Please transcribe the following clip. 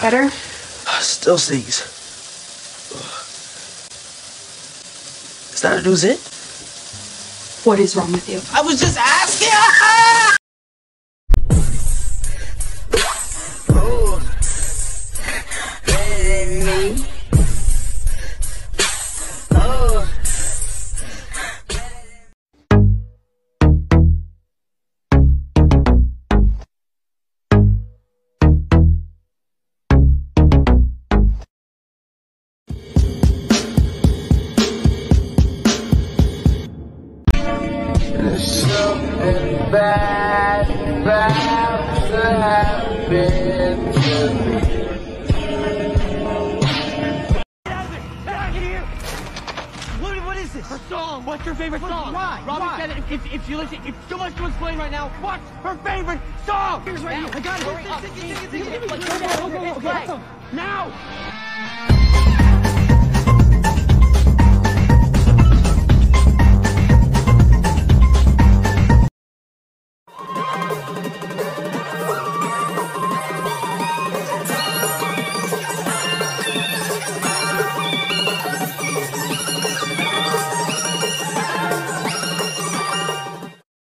Better? Still stinks. Is that a Nuzit? What is wrong with you? I was just asking! Her song. What's your favorite song? Why? Robin said that if you listen, it's too much to explain right now. What's her favorite song? Here's right now. I got it. Hurry up. Now.